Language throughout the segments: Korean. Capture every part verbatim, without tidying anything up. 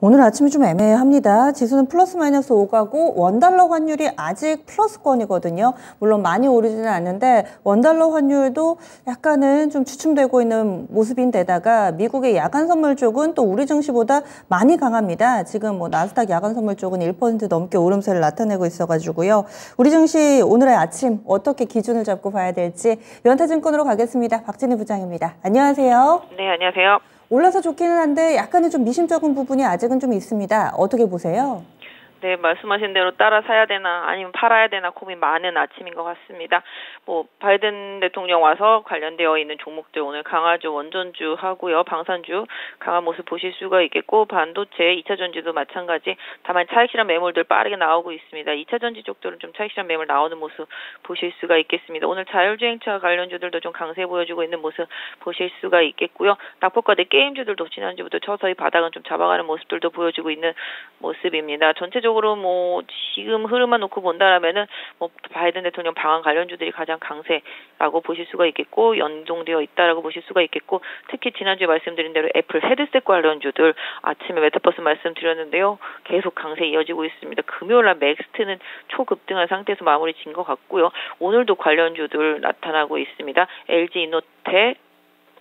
오늘 아침이 좀 애매합니다. 지수는 플러스 마이너스 오 가고 원달러 환율이 아직 플러스권이거든요. 물론 많이 오르지는 않는데 원달러 환율도 약간은 좀 주춤되고 있는 모습인데다가 미국의 야간 선물 쪽은 또 우리 증시보다 많이 강합니다. 지금 뭐 나스닥 야간 선물 쪽은 일 퍼센트 넘게 오름세를 나타내고 있어가지고요. 우리 증시 오늘의 아침 어떻게 기준을 잡고 봐야 될지 연타증권으로 가겠습니다. 박진희 부장입니다. 안녕하세요. 네, 안녕하세요. 올라서 좋기는 한데 약간은 좀 미심쩍은 부분이 아직은 좀 있습니다. 어떻게 보세요? 네, 말씀하신 대로 따라 사야 되나 아니면 팔아야 되나 고민 많은 아침인 것 같습니다. 뭐 바이든 대통령 와서 관련되어 있는 종목들 오늘 강화주, 원전주 하고요. 방산주 강한 모습 보실 수가 있겠고 반도체, 이차전지도 마찬가지. 다만 차익 실현 매물들 빠르게 나오고 있습니다. 이차전지 쪽들은 좀 차익 실현 매물 나오는 모습 보실 수가 있겠습니다. 오늘 자율주행차 관련주들도 좀 강세 보여주고 있는 모습 보실 수가 있겠고요. 낙폭과대 게임주들도 지난주부터 서서히 바닥은 좀 잡아가는 모습들도 보여주고 있는 모습입니다. 전체적으로 적으로 뭐 지금 흐름만 놓고 본다라면은 뭐 바이든 대통령 방한 관련주들이 가장 강세라고 보실 수가 있겠고 연동되어 있다라고 보실 수가 있겠고 특히 지난주에 말씀드린 대로 애플 헤드셋 관련주들 아침에 메타버스 말씀드렸는데요. 계속 강세 이어지고 있습니다. 금요일날 맥스트는 초급등한 상태에서 마무리 진 것 같고요. 오늘도 관련주들 나타나고 있습니다. 엘지 이노텍,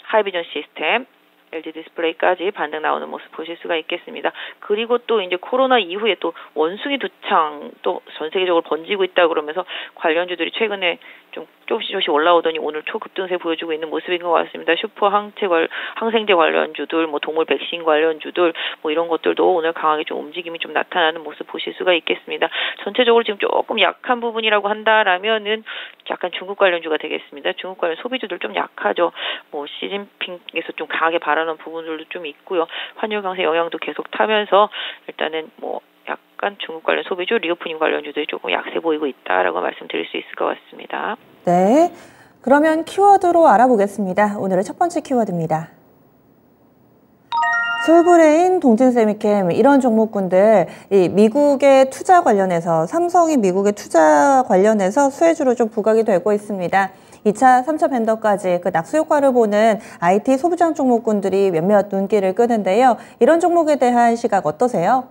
하이비전 시스템, 엘지 디스플레이까지 반등 나오는 모습 보실 수가 있겠습니다. 그리고 또 이제 코로나 이후에 또 원숭이 두창 또 전 세계적으로 번지고 있다 그러면서 관련주들이 최근에 좀 조금씩 조금씩 올라오더니 오늘 초급등세 보여주고 있는 모습인 것 같습니다. 슈퍼 항체 관, 항생제 관련주들, 뭐 동물 백신 관련주들, 뭐 이런 것들도 오늘 강하게 좀 움직임이 좀 나타나는 모습 보실 수가 있겠습니다. 전체적으로 지금 조금 약한 부분이라고 한다라면은 약간 중국 관련주가 되겠습니다. 중국 관련 소비주들 좀 약하죠. 뭐 시진핑에서 좀 강하게 바라 하는 부분들도 좀 있고요. 환율 강세 영향도 계속 타면서 일단은 뭐 약간 중국 관련 소비주, 리오프닝 관련주들이 조금 약세 보이고 있다라고 말씀드릴 수 있을 것 같습니다. 네, 그러면 키워드로 알아보겠습니다. 오늘의 첫 번째 키워드입니다. 솔브레인, 동진쎄미켐 이런 종목군들 이 미국의 투자 관련해서 삼성이 미국의 투자 관련해서 수혜주로 좀 부각이 되고 있습니다. 이 차, 삼 차 벤더까지 그 낙수 효과를 보는 아이티 소부장 종목군들이 몇몇 눈길을 끄는데요. 이런 종목에 대한 시각 어떠세요?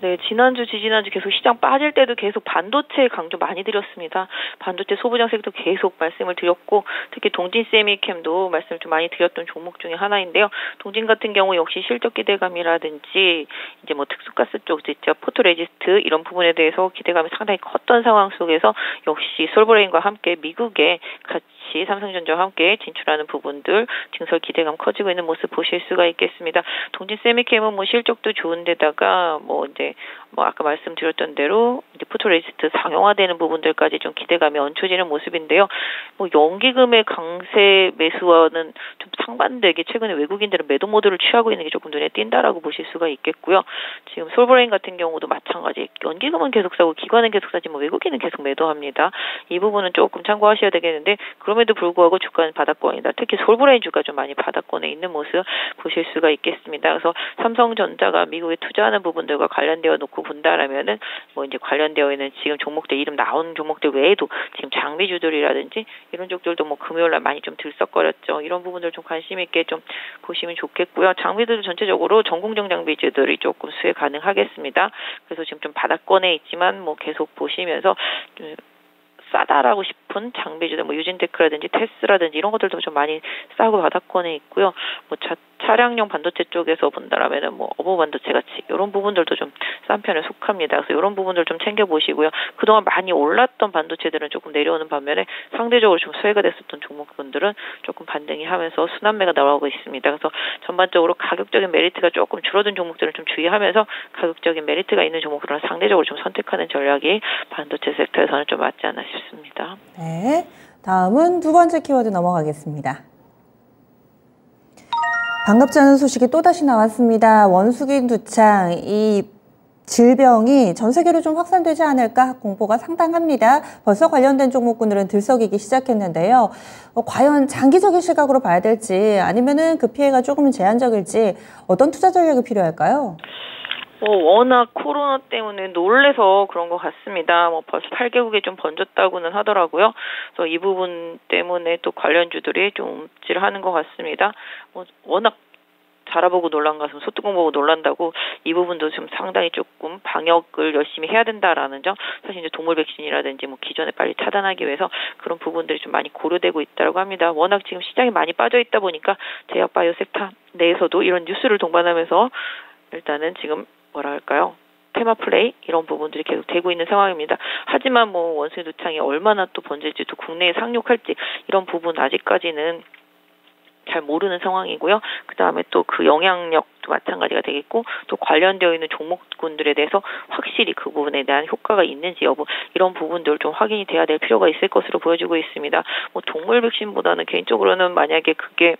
네, 지난주, 지지난주 계속 시장 빠질 때도 계속 반도체 강조 많이 드렸습니다. 반도체 소부장 섹터 계속 말씀을 드렸고 특히 동진쎄미켐도 말씀을 좀 많이 드렸던 종목 중에 하나인데요. 동진 같은 경우 역시 실적 기대감이라든지 이제 뭐 특수가스 쪽, 진짜 포토레지스트 이런 부분에 대해서 기대감이 상당히 컸던 상황 속에서 역시 솔브레인과 함께 미국에 같이 삼성전자와 함께 진출하는 부분들 증설 기대감 커지고 있는 모습 보실 수가 있겠습니다. 동진쎄미켐은 뭐 실적도 좋은데다가 뭐 이제 뭐 아까 말씀드렸던 대로 이제 포토레지스트 상용화되는 부분들까지 좀 기대감이 얹혀지는 모습인데요. 뭐 연기금의 강세 매수와는 좀 상반되게 최근에 외국인들은 매도 모드를 취하고 있는 게 조금 눈에 띈다라고 보실 수가 있겠고요. 지금 솔브레인 같은 경우도 마찬가지 연기금은 계속 사고 기관은 계속 사지만 외국인은 계속 매도합니다. 이 부분은 조금 참고하셔야 되겠는데 그럼에도 불구하고 주가는 바닥권이다. 특히 솔브레인 주가 좀 많이 바닥권에 있는 모습 보실 수가 있겠습니다. 그래서 삼성전자가 미국에 투자하는 부분들과 관련 되어 놓고 본다라면은 뭐 이제 관련되어 있는 지금 종목들 이름 나온 종목들 외에도 지금 장비주들이라든지 이런 쪽들도 뭐 금요일날 많이 좀 들썩거렸죠. 이런 부분들 좀 관심 있게 좀 보시면 좋겠고요. 장비들 전체적으로 전공정 장비주들이 조금 수혜 가능하겠습니다. 그래서 지금 좀 바닥권에 있지만 뭐 계속 보시면서 좀 싸다라고 싶은 장비주들, 뭐 유진테크라든지 테스라든지 이런 것들도 좀 많이 싸고 바닥권에 있고요. 뭐 자, 차량용 반도체 쪽에서 본다라면은 뭐 어부 반도체 같이 이런 부분들도 좀 싼 편에 속합니다. 그래서 이런 부분들 좀 챙겨 보시고요. 그동안 많이 올랐던 반도체들은 조금 내려오는 반면에 상대적으로 좀 수혜가 됐었던 종목분들은 조금 반등이 하면서 순환매가 나오고 있습니다. 그래서 전반적으로 가격적인 메리트가 조금 줄어든 종목들을 좀 주의하면서 가격적인 메리트가 있는 종목들은 상대적으로 좀 선택하는 전략이 반도체 섹터에서는 좀 맞지 않나 싶습니다. 네, 다음은 두 번째 키워드 넘어가겠습니다. 반갑지 않은 소식이 또다시 나왔습니다. 원숭이 두창, 이 질병이 전 세계로 좀 확산되지 않을까 공포가 상당합니다. 벌써 관련된 종목군들은 들썩이기 시작했는데요. 어, 과연 장기적인 시각으로 봐야 될지 아니면은 그 피해가 조금은 제한적일지 어떤 투자 전략이 필요할까요? 뭐 워낙 코로나 때문에 놀래서 그런 것 같습니다. 뭐 벌써 팔 개국에 좀 번졌다고는 하더라고요. 그래서 이 부분 때문에 또 관련주들이 좀 움찔하는 것 같습니다. 뭐 워낙 자라보고 놀란 가슴, 소뚜껑 보고 놀란다고 이 부분도 지금 상당히 조금 방역을 열심히 해야 된다라는 점, 사실 이제 동물 백신이라든지 뭐 기존에 빨리 차단하기 위해서 그런 부분들이 좀 많이 고려되고 있다고 합니다. 워낙 지금 시장이 많이 빠져 있다 보니까 제약 바이오 섹터 내에서도 이런 뉴스를 동반하면서 일단은 지금 뭐라 할까요? 테마 플레이 이런 부분들이 계속 되고 있는 상황입니다. 하지만 뭐 원숭이 두창이 얼마나 또 번질지, 또 국내에 상륙할지 이런 부분 아직까지는 잘 모르는 상황이고요. 그다음에 또 그 영향력도 마찬가지가 되겠고, 또 관련되어 있는 종목군들에 대해서 확실히 그 부분에 대한 효과가 있는지 여부, 이런 부분들 좀 확인이 돼야 될 필요가 있을 것으로 보여지고 있습니다. 뭐 동물 백신보다는 개인적으로는 만약에 그게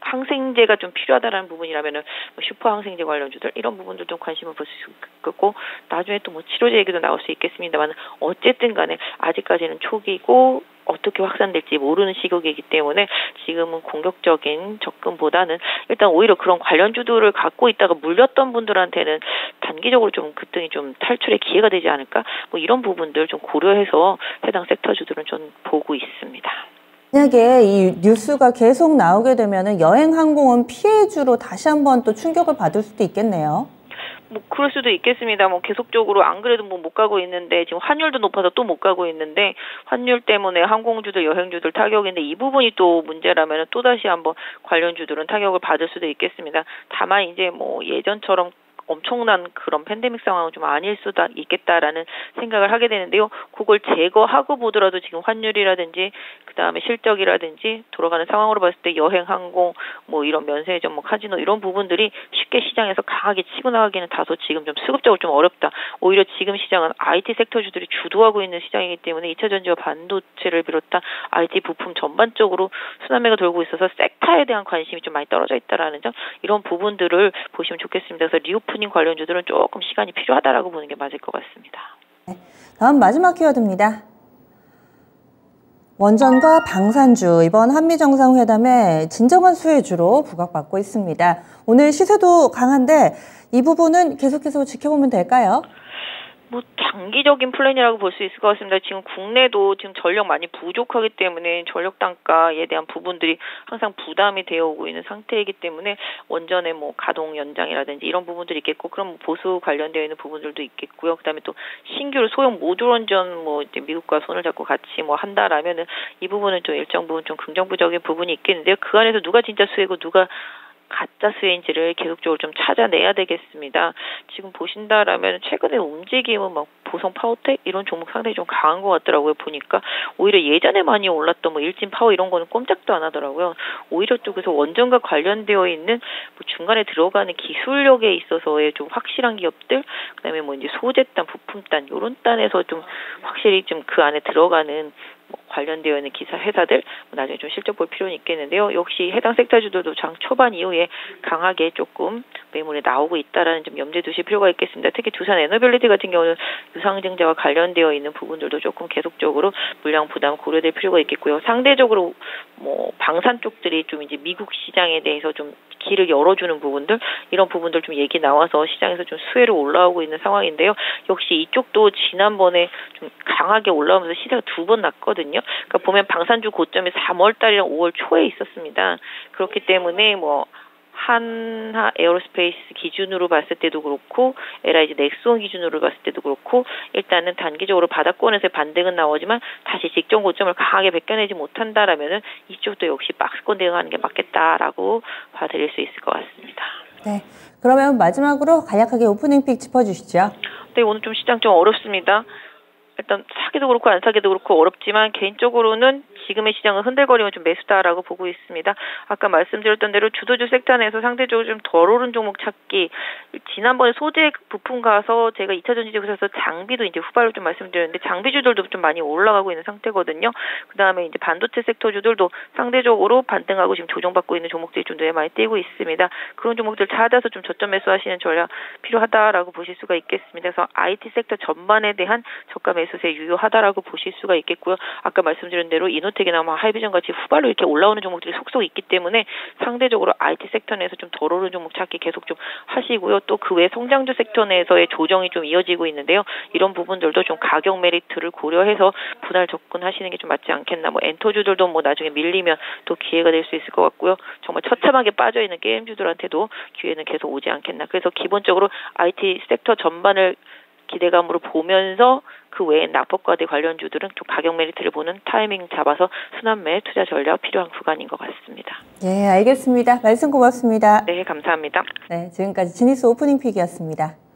항생제가 좀 필요하다라는 부분이라면은 뭐 슈퍼 항생제 관련주들 이런 부분들 좀 관심을 볼 수 있겠고, 나중에 또 뭐 치료제 얘기도 나올 수 있겠습니다만 어쨌든 간에 아직까지는 초기고 어떻게 확산될지 모르는 시국이기 때문에 지금은 공격적인 접근보다는 일단 오히려 그런 관련주들을 갖고 있다가 물렸던 분들한테는 단기적으로 좀 급등이 좀 탈출의 기회가 되지 않을까, 뭐 이런 부분들 좀 고려해서 해당 섹터주들은 좀 보고 있습니다. 만약에 이 뉴스가 계속 나오게 되면은 여행 항공은 피해주로 다시 한번 또 충격을 받을 수도 있겠네요. 뭐 그럴 수도 있겠습니다. 뭐 계속적으로 안 그래도 뭐 못 가고 있는데 지금 환율도 높아서 또 못 가고 있는데 환율 때문에 항공주들, 여행주들 타격인데 이 부분이 또 문제라면 또 다시 한번 관련주들은 타격을 받을 수도 있겠습니다. 다만 이제 뭐 예전처럼 엄청난 그런 팬데믹 상황은 좀 아닐 수도 있겠다라는 생각을 하게 되는데요. 그걸 제거하고 보더라도 지금 환율이라든지 그다음에 실적이라든지 돌아가는 상황으로 봤을 때 여행, 항공, 뭐 이런 면세점, 뭐 카지노 이런 부분들이 쉽게 시장에서 강하게 치고 나가기는 다소 지금 좀 수급적으로 좀 어렵다. 오히려 지금 시장은 아이티 섹터주들이 주도하고 있는 시장이기 때문에 이차전지와 반도체를 비롯한 아이티 부품 전반적으로 순환매가 돌고 있어서 섹터에 대한 관심이 좀 많이 떨어져 있다라는 점, 이런 부분들을 보시면 좋겠습니다. 그래서 리오프 관련주들은 조금 시간이 필요하다라고 보는 게 맞을 것 같습니다. 네, 다음 마지막 키워드입니다. 원전과 방산주, 이번 한미정상회담에 진정한 수혜주로 부각받고 있습니다. 오늘 시세도 강한데 이 부분은 계속해서 지켜보면 될까요? 뭐 장기적인 플랜이라고 볼 수 있을 것 같습니다. 지금 국내도 지금 전력 많이 부족하기 때문에 전력 단가에 대한 부분들이 항상 부담이 되어오고 있는 상태이기 때문에 원전의 뭐 가동 연장이라든지 이런 부분들이 있겠고, 그럼 보수 관련되어 있는 부분들도 있겠고요. 그다음에 또 신규로 소형 모듈 원전 뭐 이제 미국과 손을 잡고 같이 뭐 한다라면은 이 부분은 좀 일정 부분 좀 긍정적인 부분이 있겠는데요. 그 안에서 누가 진짜 수혜고 누가 가짜 수혜인지를 계속적으로 좀 찾아내야 되겠습니다. 지금 보신다라면 최근에 움직임은 막 보성 파워텍 이런 종목 상당히 좀 강한 것 같더라고요. 보니까 오히려 예전에 많이 올랐던 뭐 일진 파워 이런 거는 꼼짝도 안 하더라고요. 오히려 쪽에서 원전과 관련되어 있는 뭐 중간에 들어가는 기술력에 있어서의 좀 확실한 기업들, 그다음에 뭐 이제 소재단, 부품단 이런 단에서 좀 확실히 좀 그 안에 들어가는 뭐 관련되어 있는 기사 회사들 나중에 좀 실적 볼 필요는 있겠는데요. 역시 해당 섹터주들도 장 초반 이후에 강하게 조금 매물에 나오고 있다라는 점 염두에 두실 필요가 있겠습니다. 특히 두산 에너빌리티 같은 경우는 유상증자와 관련되어 있는 부분들도 조금 계속적으로 물량 부담 고려될 필요가 있겠고요. 상대적으로 뭐 방산 쪽들이 좀 이제 미국 시장에 대해서 좀 길을 열어주는 부분들, 이런 부분들 좀 얘기 나와서 시장에서 좀 수혜로 올라오고 있는 상황인데요. 역시 이쪽도 지난번에 좀 강하게 올라오면서 시세가 두 번 났거든요. 그러니까 보면 방산주 고점이 삼월 달이랑 오월 초에 있었습니다. 그렇기 때문에 뭐 한화 에어로스페이스 기준으로 봤을 때도 그렇고 엘아이지 넥스원 기준으로 봤을 때도 그렇고 일단은 단기적으로 바닥권에서의 반등은 나오지만 다시 직전 고점을 강하게 벗겨내지 못한다라면은 이쪽도 역시 박스권 대응하는 게 맞겠다라고 봐드릴 수 있을 것 같습니다. 네, 그러면 마지막으로 간략하게 오프닝 픽 짚어주시죠. 네, 오늘 좀 시장 좀 어렵습니다. 일단 사기도 그렇고 안 사기도 그렇고 어렵지만 개인적으로는 지금의 시장은 흔들거리면 좀 매수다라고 보고 있습니다. 아까 말씀드렸던 대로 주도주 섹터 내에서 상대적으로 좀 덜 오른 종목 찾기. 지난번에 소재 부품 가서 제가 이차전지도 그래서 장비도 이제 후발로 좀 말씀드렸는데 장비주들도 좀 많이 올라가고 있는 상태거든요. 그다음에 이제 반도체 섹터주들도 상대적으로 반등하고 지금 조정받고 있는 종목들이 좀 눈에 많이 띄고 있습니다. 그런 종목들 찾아서 좀 저점 매수하시는 전략 필요하다라고 보실 수가 있겠습니다. 그래서 아이티 섹터 전반에 대한 저가 매수 유효하다라고 보실 수가 있겠고요. 아까 말씀드린 대로 이노 이노텍이나 뭐 하이비전 같이 후발로 이렇게 올라오는 종목들이 속속 있기 때문에 상대적으로 아이티 섹터 내에서 좀 덜 오른 종목 찾기 계속 좀 하시고요. 또 그 외 성장주 섹터 내에서의 조정이 좀 이어지고 있는데요. 이런 부분들도 좀 가격 메리트를 고려해서 분할 접근하시는 게 좀 맞지 않겠나. 뭐 엔터주들도 뭐 나중에 밀리면 또 기회가 될 수 있을 것 같고요. 정말 처참하게 빠져있는 게임주들한테도 기회는 계속 오지 않겠나. 그래서 기본적으로 아이티 섹터 전반을 기대감으로 보면서 그 외엔 낙폭과대 관련주들은 좀 가격 메리트를 보는 타이밍 잡아서 순환매 투자 전략 필요한 구간인 것 같습니다. 예, 알겠습니다. 말씀 고맙습니다. 네, 감사합니다. 네, 지금까지 지니스 오프닝 픽이었습니다.